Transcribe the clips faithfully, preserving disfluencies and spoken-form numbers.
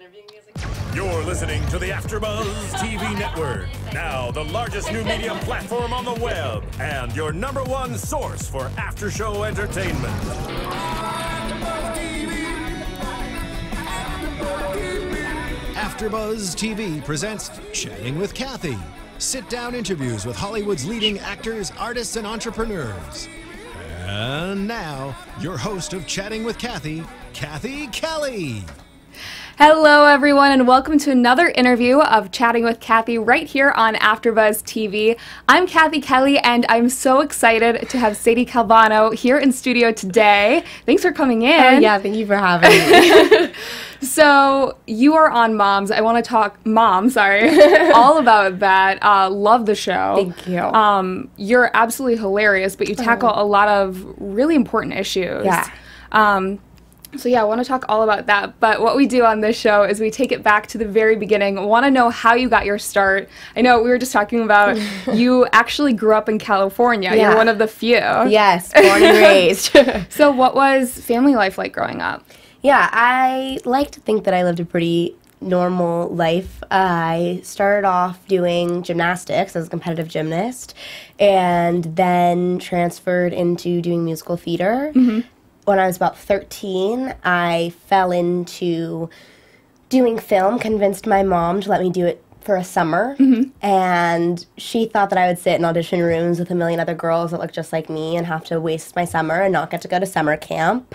interviewing music. You're listening to the AfterBuzz T V network, now the largest new media platform on the web, and your number one source for after-show entertainment. AfterBuzz T V. AfterBuzz T V. AfterBuzz T V presents Chatting with Cathy. Sit-down interviews with Hollywood's leading actors, artists, and entrepreneurs. And now, your host of Chatting with Cathy, Cathy Kelley. Hello, everyone, and welcome to another interview of Chatting with Cathy right here on AfterBuzz T V. I'm Cathy Kelley, and I'm so excited to have Sadie Calvano here in studio today. Thanks for coming in. Oh, yeah, thank you for having me. So you are on Moms. I want to talk Mom, sorry, all about that. Uh, love the show. Thank you. Um, you're absolutely hilarious, but you tackle oh. a lot of really important issues. Yeah. Um, So yeah, I want to talk all about that, but what we do on this show is we take it back to the very beginning. I want to know how you got your start. I know we were just talking about you actually grew up in California. Yeah. You're one of the few. Yes, born and raised. So what was family life like growing up? Yeah, I like to think that I lived a pretty normal life. Uh, I started off doing gymnastics as a competitive gymnast and then transferred into doing musical theater. Mm-hmm. When I was about thirteen, I fell into doing film, convinced my mom to let me do it for a summer. Mm-hmm. And she thought that I would sit in audition rooms with a million other girls that looked just like me and have to waste my summer and not get to go to summer camp.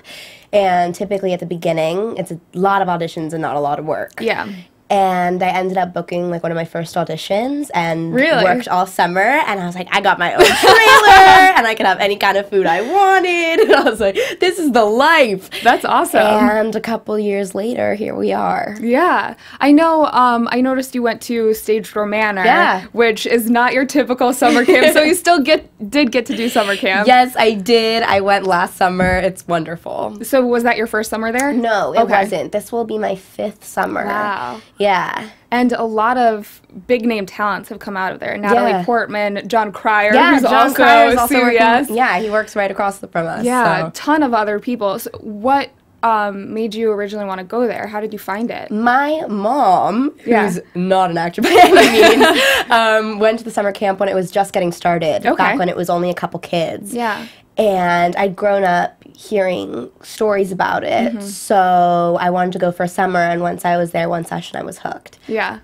And typically at the beginning, it's a lot of auditions and not a lot of work. Yeah. And I ended up booking, like, one of my first auditions and really? worked all summer. And I was like, I got my own trailer, and I could have any kind of food I wanted. And I was like, this is the life. That's awesome. And a couple years later, here we are. Yeah. I know, um, I noticed you went to Stage Door Manor, yeah. which is not your typical summer camp. So you still get did get to do summer camp. Yes, I did. I went last summer. It's wonderful. So was that your first summer there? No, it okay. wasn't. This will be my fifth summer. Wow. Yeah. And a lot of big-name talents have come out of there. Natalie yeah. Portman, John Cryer, yeah, who's John also C B S. Yeah, he works right across the, from us. Yeah, so. a ton of other people. So what um, made you originally want to go there? How did you find it? My mom, yeah. who's not an actor by any means, um, went to the summer camp when it was just getting started, okay. back when it was only a couple kids. Yeah. And I'd grown up hearing stories about it, mm-hmm. so I wanted to go for a summer, and once I was there one session, I was hooked. Yeah.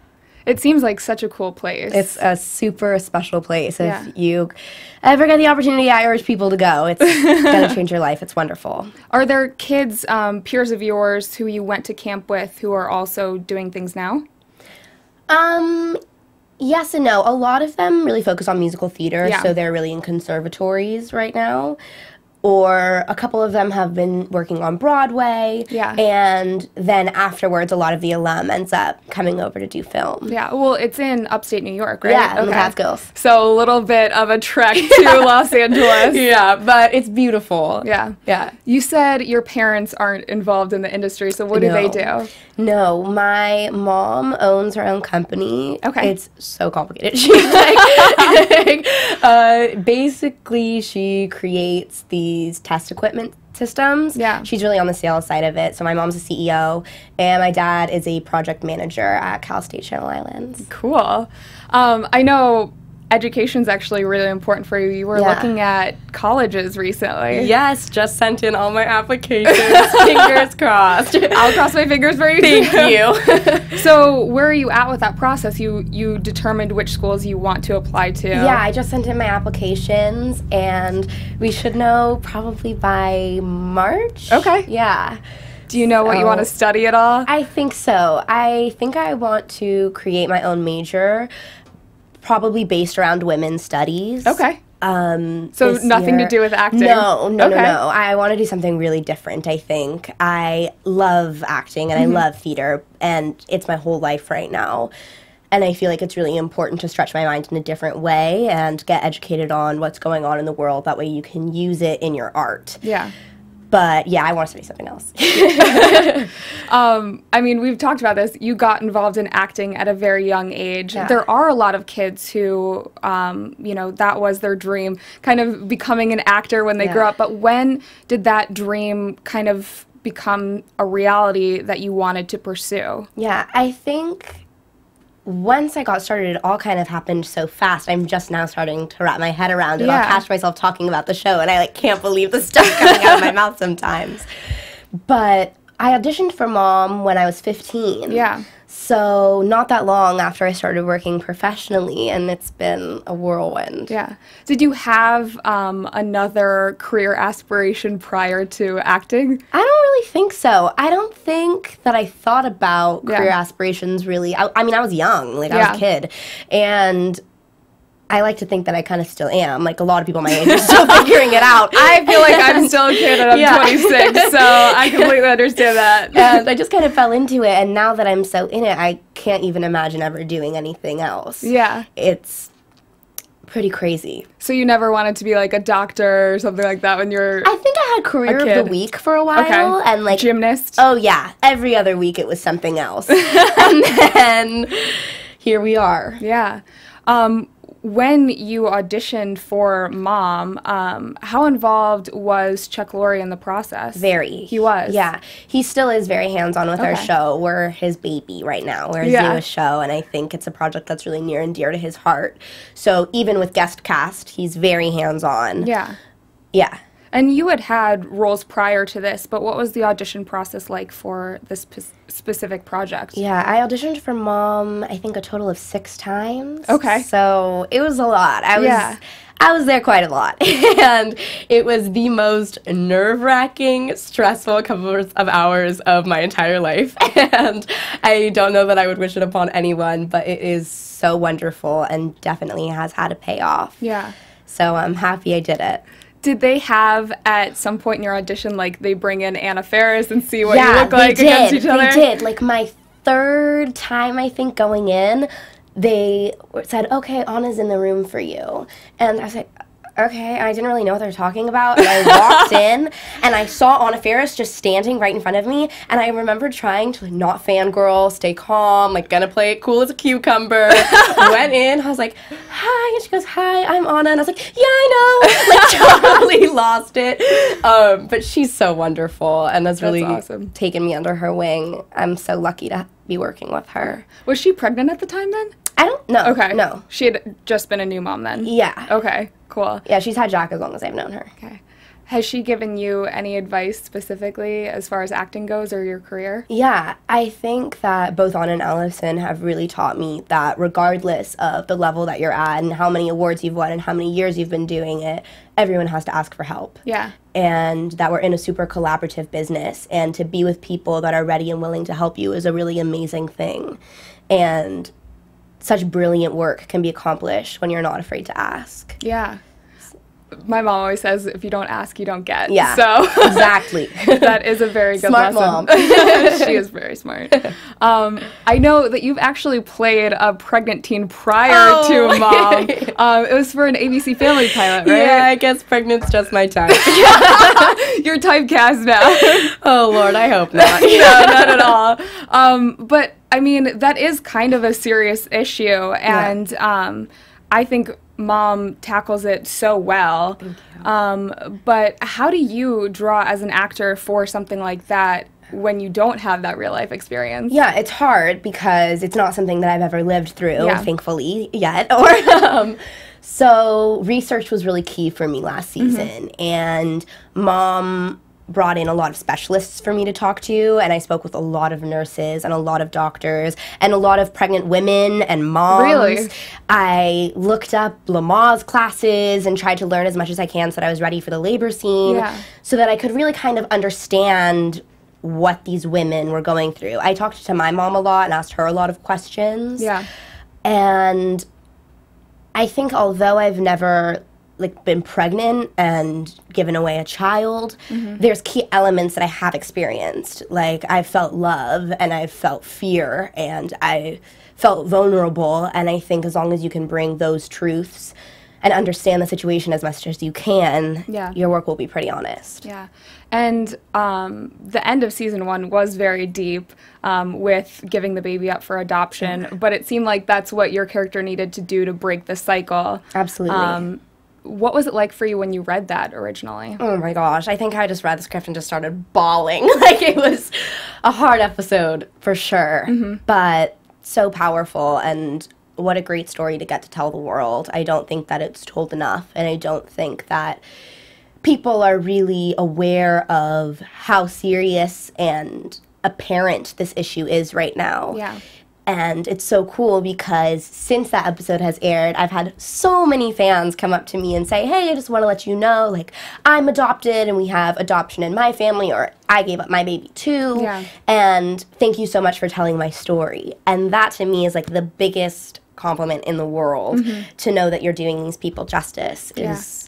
It seems like such a cool place. It's a super special place. Yeah. If you ever get the opportunity, I urge people to go. It's going to change your life. It's wonderful. Are there kids, um, peers of yours, who you went to camp with who are also doing things now? Um... Yes and no. A lot of them really focus on musical theater, yeah. so they're really in conservatories right now. Or a couple of them have been working on Broadway, yeah. and then afterwards a lot of the alum ends up coming over to do film. Yeah, well, it's in upstate New York, right? Yeah, okay. in the Catskills. So a little bit of a trek to Los Angeles. Yeah, but it's beautiful. Yeah. Yeah. You said your parents aren't involved in the industry, so what do no. they do? No, my mom owns her own company. Okay. It's so complicated. She's like, like uh, basically, she creates these test equipment systems. Yeah. She's really on the sales side of it. So my mom's a C E O, and my dad is a project manager at Cal State Channel Islands. Cool. Um, I know education's actually really important for you. You were yeah. looking at colleges recently. Yes, just sent in all my applications. Fingers crossed. I'll cross my fingers for you. Thank you. So where are you at with that process? You you determined which schools you want to apply to. Yeah, I just sent in my applications, and we should know probably by March. Okay. Yeah. Do you know so, what you want to study at all? I think so. I think I want to create my own major. Probably based around women's studies. Okay. Um, so nothing year. to do with acting? No, no, okay. no, no. I want to do something really different, I think. I love acting, and mm-hmm. I love theater, and it's my whole life right now. And I feel like it's really important to stretch my mind in a different way and get educated on what's going on in the world. That way you can use it in your art. Yeah. But, yeah, I want to study something else. um, I mean, we've talked about this. You got involved in acting at a very young age. Yeah. There are a lot of kids who, um, you know, that was their dream, kind of becoming an actor when they yeah. grew up. But when did that dream kind of become a reality that you wanted to pursue? Yeah, I think once I got started, it all kind of happened so fast. I'm just now starting to wrap my head around it. Yeah. I'll catch myself talking about the show, and I like can't believe the stuff coming out of my mouth sometimes. But I auditioned for Mom when I was fifteen. Yeah. So not that long after I started working professionally, and it's been a whirlwind. Yeah. Did you have um, another career aspiration prior to acting? I don't really think so. I don't think that I thought about career yeah. aspirations really. I, I mean, I was young, like yeah. I was a kid, and I like to think that I kind of still am. Like, a lot of people my age are still figuring it out. I feel like I'm still a kid and I'm yeah. twenty-six, so I completely understand that. And I just kind of fell into it, and now that I'm so in it, I can't even imagine ever doing anything else. Yeah. It's pretty crazy. So you never wanted to be, like, a doctor or something like that when you were I think I had Career of the Week for a while. Okay. And like gymnast? Oh, yeah. Every other week it was something else. And then here we are. Yeah. Um... When you auditioned for Mom, um, how involved was Chuck Lorre in the process? Very. He was? Yeah. He still is very hands-on with okay. our show. We're his baby right now. We're his yeah. newest show, and I think it's a project that's really near and dear to his heart. So even with guest cast, he's very hands-on. Yeah. Yeah. And you had had roles prior to this, but what was the audition process like for this specific project? Yeah, I auditioned for Mom, I think, a total of six times. Okay. So it was a lot. I was, yeah. I was there quite a lot. And it was the most nerve-wracking, stressful couple of hours of my entire life. And I don't know that I would wish it upon anyone, but it is so wonderful and definitely has had a payoff. Yeah. So I'm happy I did it. Did they have, at some point in your audition, like, they bring in Anna Faris and see what yeah, you look like did. against each other? Yeah, they did. Like, my third time, I think, going in, they said, okay, Anna's in the room for you. And I was like, okay. And I didn't really know what they were talking about. And I walked in, and I saw Anna Faris just standing right in front of me. And I remember trying to, like, not fangirl, stay calm, like, gonna play it cool as a cucumber. Went in. I was like, hi. And she goes, hi, I'm Anna. And I was like, yeah, I know. Like, totally lost it. Um, but she's so wonderful and has really awesome. taken me under her wing. I'm so lucky to be working with her. Was she pregnant at the time then? I don't know. Okay. No. She had just been a new mom then? Yeah. Okay. Cool. Yeah, she's had Jack as long as I've known her. Okay. Has she given you any advice specifically as far as acting goes or your career? Yeah, I think that both Anna and Allison have really taught me that regardless of the level that you're at and how many awards you've won and how many years you've been doing it, everyone has to ask for help. Yeah. And that we're in a super collaborative business, and to be with people that are ready and willing to help you is a really amazing thing. And such brilliant work can be accomplished when you're not afraid to ask. Yeah. My mom always says, if you don't ask, you don't get. Yeah, so exactly. That is a very good smart lesson. Mom. She is very smart. Um, I know that you've actually played a pregnant teen prior oh. to Mom. Um, it was for an A B C Family pilot, right? Yeah, I guess pregnant's just my type. You're typecast now. Oh, Lord, I hope not. No, not at all. Um, but, I mean, that is kind of a serious issue, and yeah. um, I think Mom tackles it so well. Thank you. Um, but how do you draw as an actor for something like that when you don't have that real-life experience? Yeah, it's hard because it's not something that I've ever lived through, yeah. thankfully, yet. Or um, so research was really key for me last season, mm-hmm. and Mom brought in a lot of specialists for me to talk to, and I spoke with a lot of nurses and a lot of doctors and a lot of pregnant women and moms. Really? I looked up L M A W's classes and tried to learn as much as I can so that I was ready for the labor scene, yeah. so that I could really kind of understand what these women were going through. I talked to my mom a lot and asked her a lot of questions. Yeah. And I think although I've never like been pregnant and given away a child, mm-hmm. there's key elements that I have experienced. Like, I've felt love, and I've felt fear, and I felt vulnerable, and I think as long as you can bring those truths and understand the situation as much as you can, yeah. your work will be pretty honest. Yeah. And um, the end of season one was very deep um, with giving the baby up for adoption, mm-hmm. but it seemed like that's what your character needed to do to break the cycle. Absolutely. Um, What was it like for you when you read that originally? Oh my gosh, I think I just read the script and just started bawling. Like, it was a hard episode for sure, mm-hmm. but so powerful, and what a great story to get to tell the world. I don't think that it's told enough, and I don't think that people are really aware of how serious and apparent this issue is right now. Yeah. And it's so cool because since that episode has aired, I've had so many fans come up to me and say, hey, I just want to let you know, like, I'm adopted and we have adoption in my family, or I gave up my baby too. Yeah. And thank you so much for telling my story. And that to me is like the biggest compliment in the world, mm-hmm. to know that you're doing these people justice is... Yeah.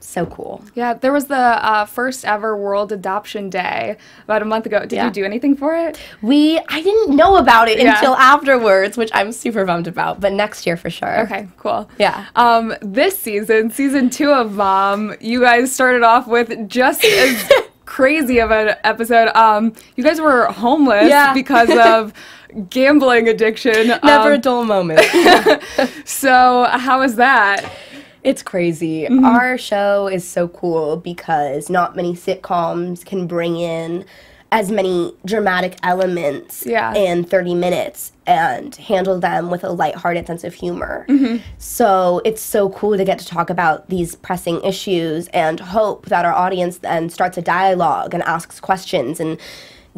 So cool. Yeah, there was the uh, first ever World Adoption Day about a month ago. Did yeah. you do anything for it? We, I didn't know about it yeah. until afterwards, which I'm super bummed about, but next year for sure. Okay, cool. Yeah. Um, this season, season two of Mom, you guys started off with just as crazy of an episode. Um, you guys were homeless yeah. because of gambling addiction. Never um, a dull moment. So how was that? It's crazy. Mm-hmm. Our show is so cool because not many sitcoms can bring in as many dramatic elements yeah. in thirty minutes and handle them with a lighthearted sense of humor. Mm-hmm. So it's so cool to get to talk about these pressing issues and hope that our audience then starts a dialogue and asks questions and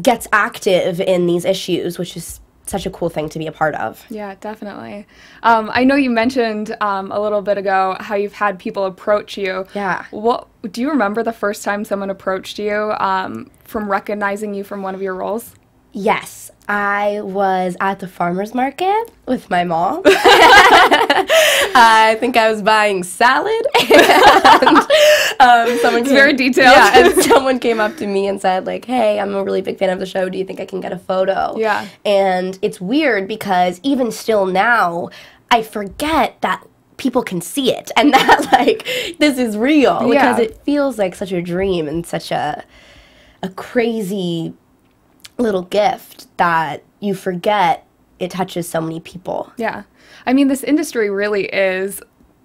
gets active in these issues, which is such a cool thing to be a part of. Yeah, definitely. Um, I know you mentioned um, a little bit ago how you've had people approach you. Yeah. What, do you remember the first time someone approached you um, from recognizing you from one of your roles? Yes. I was at the farmer's market with my mom. I think I was buying salad. And, um, someone it's came, very detailed. Yeah, and someone came up to me and said, like, hey, I'm a really big fan of the show. Do you think I can get a photo? Yeah. And it's weird because even still now, I forget that people can see it and that, like, this is real. Yeah. Because it feels like such a dream and such a, a crazy little gift that you forget it touches so many people. Yeah. I mean, this industry really is,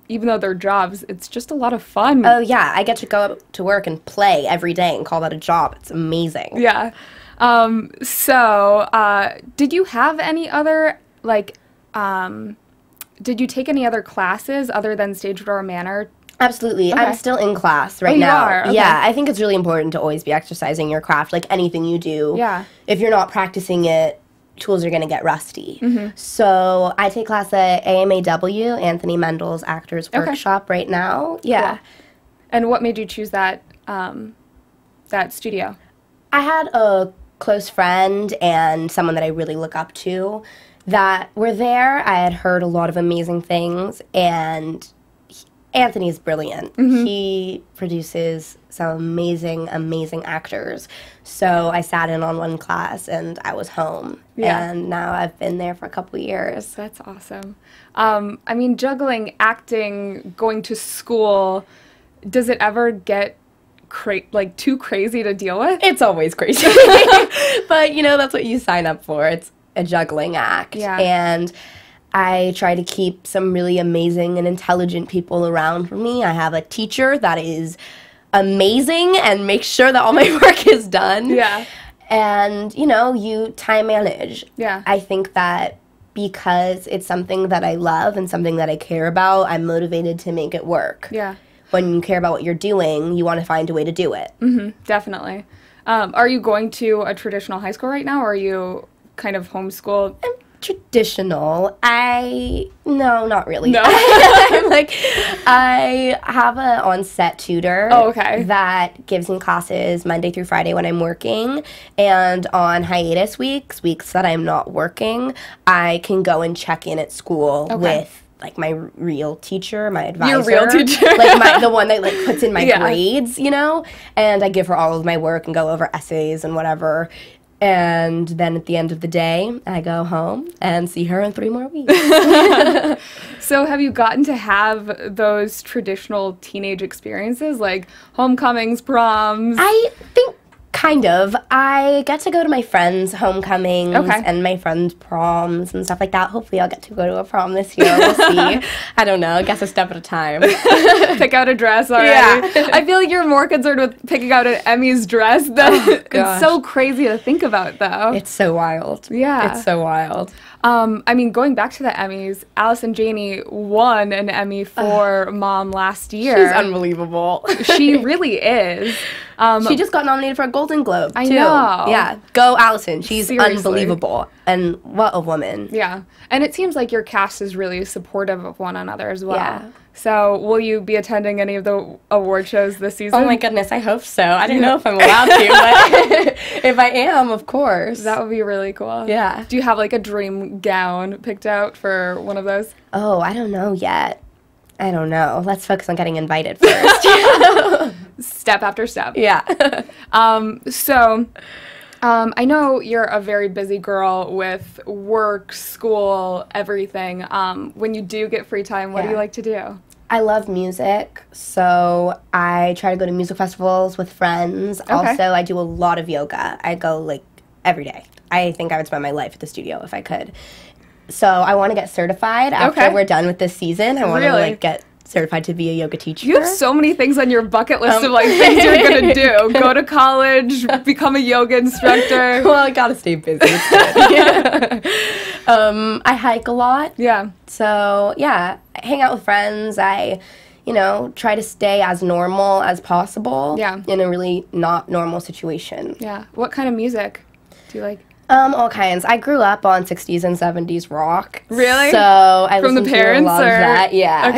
even though they're jobs, it's just a lot of fun. Oh, yeah. I get to go to work and play every day and call that a job. It's amazing. Yeah. Um, so, uh, did you have any other, like, um, did you take any other classes other than Stage Door Manor? Absolutely. Okay. I'm still in class right oh, now. Okay. Yeah, I think it's really important to always be exercising your craft, like anything you do. Yeah. If you're not practicing it, tools are going to get rusty. Mm-hmm. So I take class at A M A W, Anthony Mendel's Actors Workshop, okay. right now. Yeah. Cool. And what made you choose that um, that studio? I had a close friend and someone that I really look up to that were there. I had heard a lot of amazing things, and Anthony's brilliant. Mm-hmm. He produces some amazing, amazing actors. So I sat in on one class and I was home. Yeah. And now I've been there for a couple years. That's awesome. Um, I mean, juggling, acting, going to school, does it ever get cra- like too crazy to deal with? It's always crazy. But, you know, that's what you sign up for. It's a juggling act. Yeah. And I try to keep some really amazing and intelligent people around for me. I have a teacher that is amazing and makes sure that all my work is done. Yeah. And, you know, you time manage. Yeah. I think that because it's something that I love and something that I care about, I'm motivated to make it work. Yeah. When you care about what you're doing, you want to find a way to do it. Mm-hmm, definitely. Um, are you going to a traditional high school right now, or are you kind of homeschooled? I'm traditional. I no, not really. No. I'm like, I have an on-set tutor. Oh, okay. That gives me classes Monday through Friday when I'm working, and on hiatus weeks, weeks that I'm not working, I can go and check in at school okay. with like my real teacher, my advisor. Your real teacher, like my, the one that like puts in my yeah. grades, you know. And I give her all of my work and go over essays and whatever. And then at the end of the day, I go home and see her in three more weeks. So have you gotten to have those traditional teenage experiences, like homecomings, proms? I think Kind of. I get to go to my friends' homecomings okay. and my friends' proms and stuff like that. Hopefully I'll get to go to a prom this year. We'll see. I don't know. I guess a step at a time. Pick out a dress already. Yeah. I feel like you're more concerned with picking out an Emmy's dress. Than oh, it's so crazy to think about, though. It's so wild. Yeah. It's so wild. Um, I mean, going back to the Emmys, Allison Janney won an Emmy for uh, Mom last year. She's unbelievable. She really is. Um, she just got nominated for a Golden Globe, too. I know. Yeah. Go, Allison. She's Seriously. unbelievable. And what a woman. Yeah. And it seems like your cast is really supportive of one another as well. Yeah. So will you be attending any of the award shows this season? Oh, my goodness. I hope so. I don't know if I'm allowed to, but if I am, of course. That would be really cool. Yeah. Do you have, like, a dream gown picked out for one of those? Oh, I don't know yet. I don't know. Let's focus on getting invited first. Step after step. Yeah. um, so... Um, I know you're a very busy girl with work, school, everything. Um, when you do get free time, what yeah. do you like to do? I love music, so I try to go to music festivals with friends. Okay. Also, I do a lot of yoga. I go, like, every day. I think I would spend my life at the studio if I could. So I want to get certified after okay. we're done with this season. I want to, really? like, get... certified to be a yoga teacher. You have so many things on your bucket list um, of like things you're gonna do. Go to college, become a yoga instructor. Well, I gotta stay busy. yeah. um, I hike a lot. Yeah. So yeah, I hang out with friends. I, you know, try to stay as normal as possible. Yeah. In a really not normal situation. Yeah. What kind of music do you like? Um, all kinds. I grew up on sixties and seventies rock. Really? So I From the parents? To or... that. Yeah.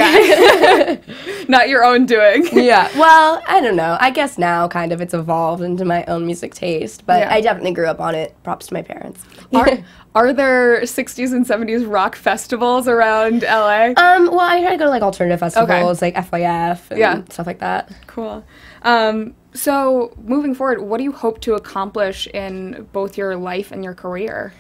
Okay. Not your own doing. Yeah. Well, I don't know. I guess now kind of it's evolved into my own music taste, but yeah. I definitely grew up on it. Props to my parents. Are, are there sixties and seventies rock festivals around L A? Um, well, I try to go to like alternative festivals, okay. like F Y F and yeah. stuff like that. Cool. Um, So, moving forward, what do you hope to accomplish in both your life and your career?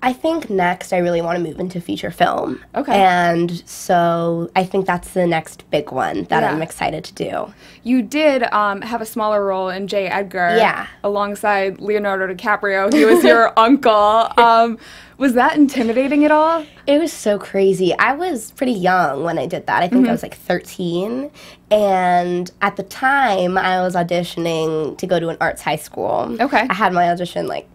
I think next I really want to move into feature film. Okay. And so I think that's the next big one that yeah. I'm excited to do. You did um, have a smaller role in J. Edgar. Yeah. Alongside Leonardo DiCaprio. He was your uncle. Um, was that intimidating at all? It was so crazy. I was pretty young when I did that. I think mm-hmm. I was like thirteen. And at the time, I was auditioning to go to an arts high school. Okay. I had my audition like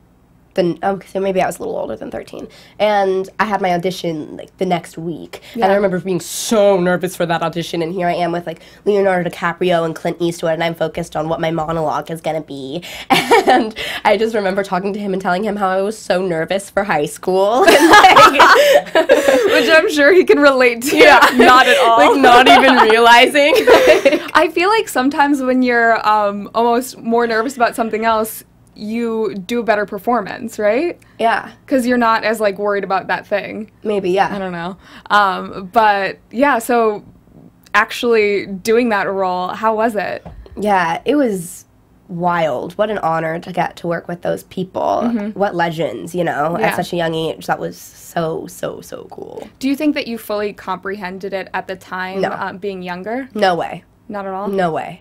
Then, oh, so maybe I was a little older than thirteen. And I had my audition, like, the next week. Yeah. And I remember being so nervous for that audition. And here I am with, like, Leonardo DiCaprio and Clint Eastwood. And I'm focused on what my monologue is going to be. And I just remember talking to him and telling him how I was so nervous for high school. And, like, which I'm sure he can relate to. Yeah. Not at all. Like, not even realizing. Like, I feel like sometimes when you're um, almost more nervous about something else, you do a better performance, right? Yeah. Because you're not as, like, worried about that thing. Maybe, yeah. I don't know. Um, but, yeah, so actually doing that role, how was it? Yeah, it was wild. What an honor to get to work with those people. Mm-hmm. What legends, you know, yeah. at such a young age. That was so, so, so cool. Do you think that you fully comprehended it at the time, no. um, being younger? No way. Not at all? No way.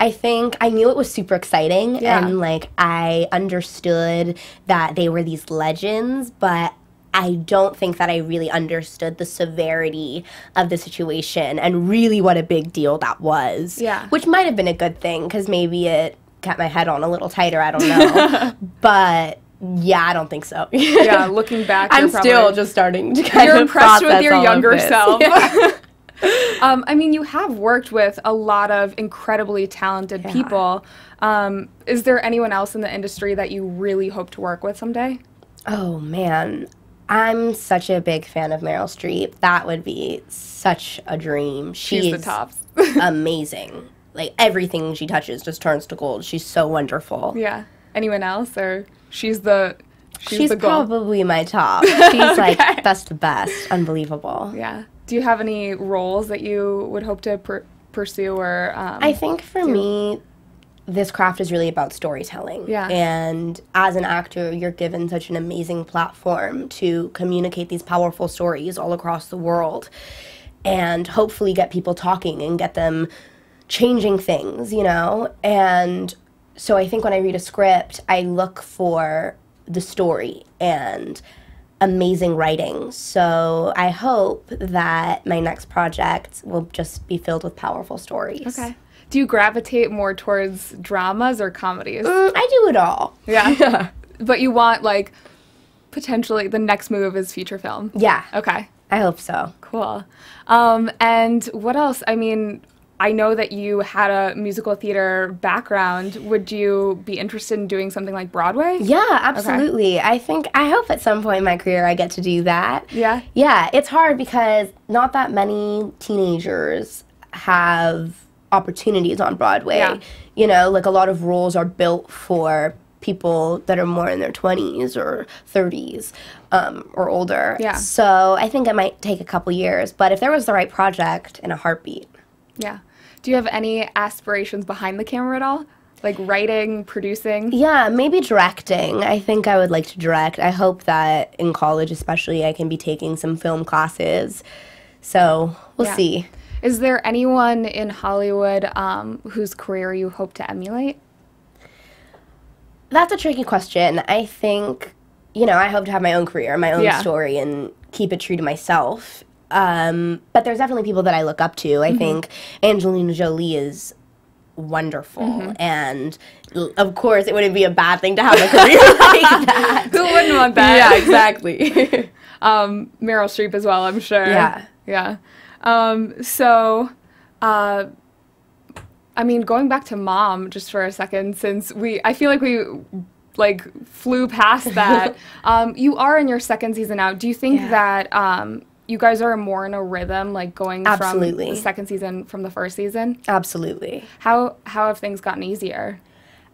I think I knew it was super exciting, yeah. and, like, I understood that they were these legends, but I don't think that I really understood the severity of the situation and really what a big deal that was. Yeah. Which might have been a good thing, because maybe it kept my head on a little tighter, I don't know. But... yeah, I don't think so. Yeah, looking back, I'm you're still just starting to kind you're of impressed with your younger self. Yeah. Um, I mean, you have worked with a lot of incredibly talented yeah. people. Um, is there anyone else in the industry that you really hope to work with someday? Oh, man. I'm such a big fan of Meryl Streep. That would be such a dream. She She's the top. Amazing. Like, everything she touches just turns to gold. She's so wonderful. Yeah. Anyone else? Or she's the... She's, she's probably my top. She's, okay. like, best to best. Unbelievable. Yeah. Do you have any roles that you would hope to per pursue or um, I think for do? me, this craft is really about storytelling. Yeah. And as an actor, you're given such an amazing platform to communicate these powerful stories all across the world and hopefully get people talking and get them changing things, you know? And So I think when I read a script, I look for the story and amazing writing. So I hope that my next project will just be filled with powerful stories. Okay. Do you gravitate more towards dramas or comedies? Mm, I do it all. Yeah. But you want, like, potentially the next move is feature film. Yeah. Okay. I hope so. Cool. Um, and what else? I mean, I know that you had a musical theater background. Would you be interested in doing something like Broadway? Yeah, absolutely. Okay. I think, I hope at some point in my career I get to do that. Yeah? Yeah, it's hard because not that many teenagers have opportunities on Broadway. Yeah. You know, like a lot of roles are built for people that are more in their twenties or thirties um, or older. Yeah. So I think it might take a couple years, but if there was the right project, in a heartbeat. Yeah. Do you have any aspirations behind the camera at all? Like writing, producing? Yeah, maybe directing. I think I would like to direct. I hope that in college especially I can be taking some film classes. So we'll yeah. see. Is there anyone in Hollywood um, whose career you hope to emulate? That's a tricky question. I think, you know, I hope to have my own career, my own yeah. story, and keep it true to myself. Um, but there's definitely people that I look up to. I mm-hmm. think Angelina Jolie is wonderful. Mm-hmm. And, of course, it wouldn't be a bad thing to have a career like that. Who wouldn't want that? Yeah, exactly. um, Meryl Streep as well, I'm sure. Yeah. Yeah. Um, so, uh, I mean, going back to Mom just for a second, since we, I feel like we... like, flew past that. um, you are in your second season now. Do you think yeah. that um, you guys are more in a rhythm, like going Absolutely. From the second season from the first season? Absolutely. How, how have things gotten easier?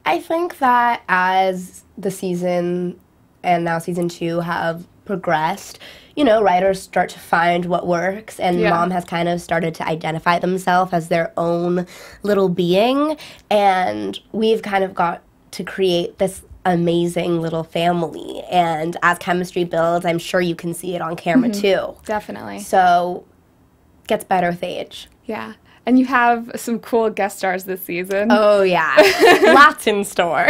I think that as the season and now season two have progressed, you know, writers start to find what works, and yeah. Mom has kind of started to identify themselves as their own little being, and we've kind of got to create this amazing little family, and as chemistry builds, I'm sure you can see it on camera mm-hmm. too. Definitely. So gets better with age. Yeah. And you have some cool guest stars this season. Oh yeah. Lots in store.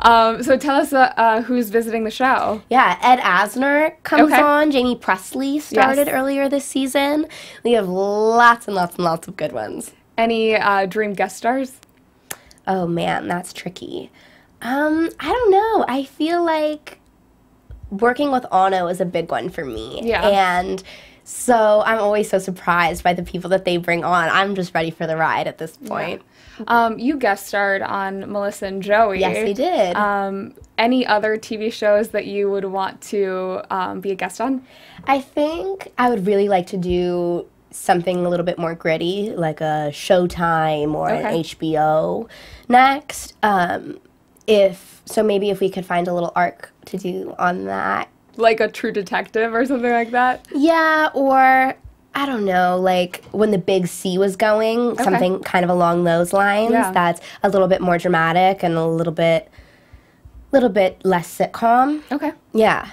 um, so tell us uh, uh, who's visiting the show. Yeah, Ed Asner comes okay. on. Jamie Presley started yes. earlier this season. We have lots and lots and lots of good ones. Any uh, dream guest stars? Oh man, that's tricky. Um, I don't know. I feel like working with Anna is a big one for me. Yeah. And so I'm always so surprised by the people that they bring on. I'm just ready for the ride at this point. Yeah. Um, you guest starred on Melissa and Joey. Yes, we did. Um, any other T V shows that you would want to um, be a guest on? I think I would really like to do something a little bit more gritty, like a Showtime or okay. an H B O next. Um... If so, maybe if we could find a little arc to do on that. Like a True Detective or something like that? Yeah, or I don't know, like when The Big C was going, okay. something kind of along those lines yeah. that's a little bit more dramatic and a little bit, little bit less sitcom. Okay. Yeah.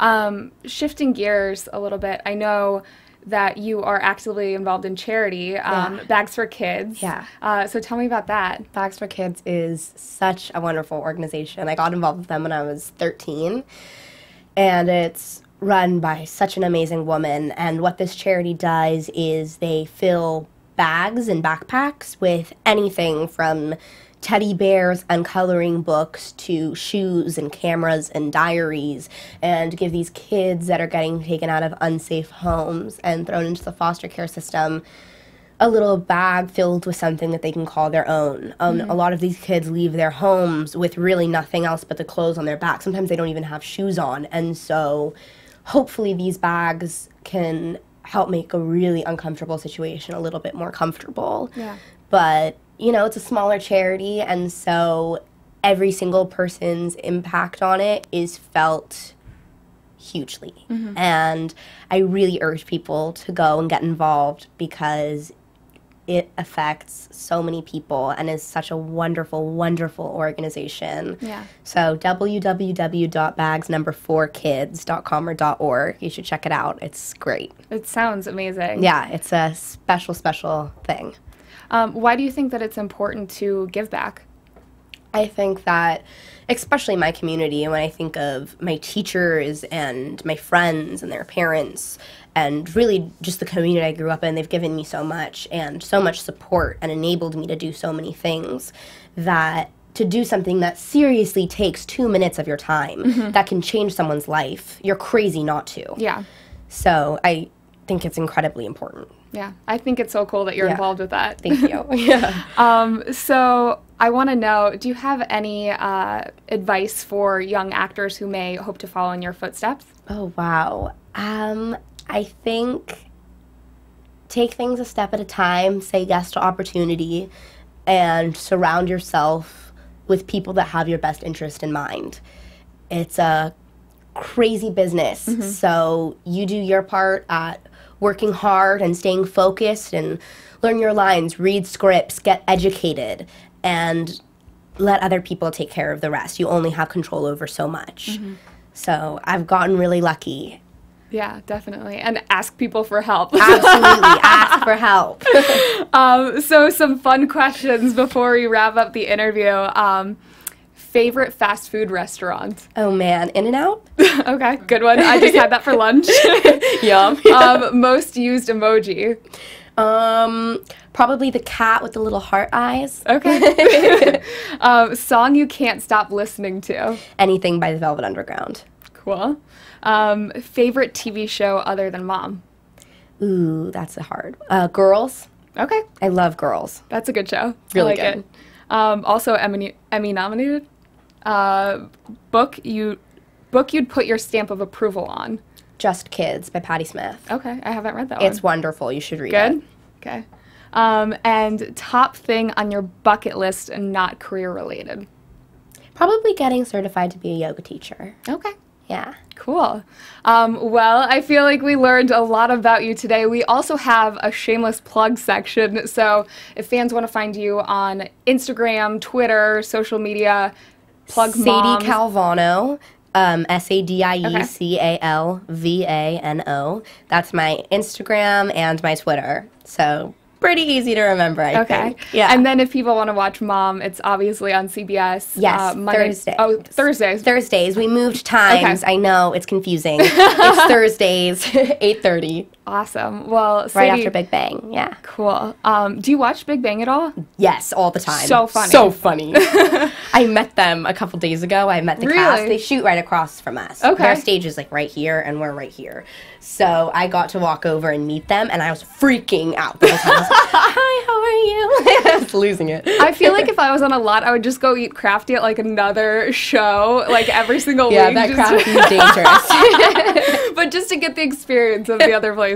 Um, shifting gears a little bit, I know that you are actively involved in charity, um, yeah. Bags for Kids. Yeah. Uh, so tell me about that. Bags for Kids is such a wonderful organization. I got involved with them when I was thirteen, and it's run by such an amazing woman. And what this charity does is they fill bags and backpacks with anything from teddy bears and coloring books to shoes and cameras and diaries, and give these kids that are getting taken out of unsafe homes and thrown into the foster care system a little bag filled with something that they can call their own. Um, mm-hmm. A lot of these kids leave their homes with really nothing else but the clothes on their back. Sometimes they don't even have shoes on, and so hopefully these bags can help make a really uncomfortable situation a little bit more comfortable. Yeah. But you know, it's a smaller charity, and so every single person's impact on it is felt hugely. Mm-hmm. And I really urge people to go and get involved because it affects so many people and is such a wonderful, wonderful organization. Yeah. So w w w dot bags number four kids dot com or .org. You should check it out. It's great. It sounds amazing. Yeah, it's a special, special thing. Um, why do you think that it's important to give back? I think that, especially my community, and when I think of my teachers and my friends and their parents and really just the community I grew up in, they've given me so much and so much support and enabled me to do so many things, that to do something that seriously takes two minutes of your time, mm-hmm. that can change someone's life, you're crazy not to. Yeah. So I think it's incredibly important. Yeah, I think it's so cool that you're yeah. involved with that. Thank you. yeah. Um, so I want to know, do you have any uh, advice for young actors who may hope to follow in your footsteps? Oh, wow. Um, I think take things a step at a time, say yes to opportunity, and surround yourself with people that have your best interest in mind. It's a crazy business, mm-hmm. so you do your part at working hard and staying focused and learn your lines, read scripts, get educated, and let other people take care of the rest. You only have control over so much. Mm-hmm. So I've gotten really lucky. Yeah, definitely. And ask people for help. Absolutely. Ask for help. um, so some fun questions before we wrap up the interview. Um, Favorite fast food restaurant? Oh, man. In and out? Okay, good one. I just had that for lunch. Yum. Um, most used emoji? Um, probably the cat with the little heart eyes. Okay. um, song you can't stop listening to? Anything by The Velvet Underground. Cool. Um, favorite T V show other than Mom? Ooh, that's a hard one. Uh, Girls. Okay. I love Girls. That's a good show. Really I like good. It. Um, also Emmy, Emmy nominated. Uh, book you, book you'd put your stamp of approval on. Just Kids by Patti Smith. Okay, I haven't read that one. It's wonderful. You should read it. Good? Okay. Um, and top thing on your bucket list and not career related? Probably getting certified to be a yoga teacher. Okay. Yeah. Cool. Um, well, I feel like we learned a lot about you today. We also have a shameless plug section, so if fans want to find you on Instagram, Twitter, social media, plug Sadie Moms. Calvano, um, S A D I E C A L V A N O. That's my Instagram and my Twitter, so pretty easy to remember, I okay. think. Yeah. And then if people want to watch Mom, it's obviously on C B S. Yes, uh, Monday, Thursdays. Oh, Thursdays. Thursdays. We moved times. Okay. I know, it's confusing. It's Thursdays, eight thirty. Awesome. Well, Sadie, right after Big Bang, yeah. Cool. Um, do you watch Big Bang at all? Yes, all the time. So funny. So funny. I met them a couple days ago. I met the really? cast. They shoot right across from us. Okay. Their stage is like right here, and we're right here. So I got to walk over and meet them, and I was freaking out. The whole time. Hi, how are you? I was losing it. I feel like if I was on a lot, I would just go eat crafty at like another show, like every single yeah, week. Yeah, that crafty is dangerous. But just to get the experience of the other places.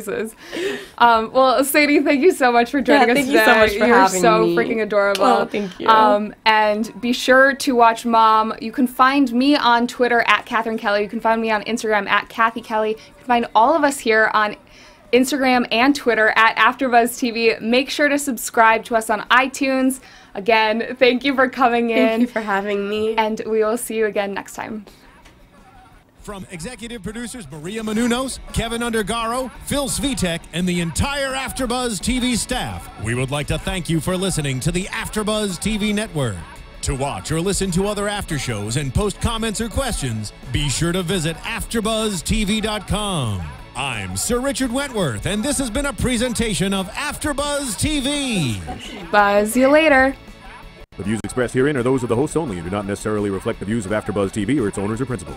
Um, well, Sadie, thank you so much for joining yeah, us today. Thank you so much for You're having so me. You're so freaking adorable. Oh, thank you. Um, and be sure to watch Mom. You can find me on Twitter at Catherine Kelley. You can find me on Instagram at Cathy Kelley. You can find all of us here on Instagram and Twitter at AfterBuzz T V. Make sure to subscribe to us on iTunes. Again, thank you for coming in. Thank you for having me. And we will see you again next time. From executive producers Maria Menounos, Kevin Undergaro, Phil Svitek, and the entire AfterBuzz T V staff, we would like to thank you for listening to the AfterBuzz T V network. To watch or listen to other after shows and post comments or questions, be sure to visit after buzz T V dot com. I'm Sir Richard Wentworth, and this has been a presentation of AfterBuzz T V. Buzz you later. The views expressed herein are those of the hosts only and do not necessarily reflect the views of AfterBuzz T V or its owners or principal.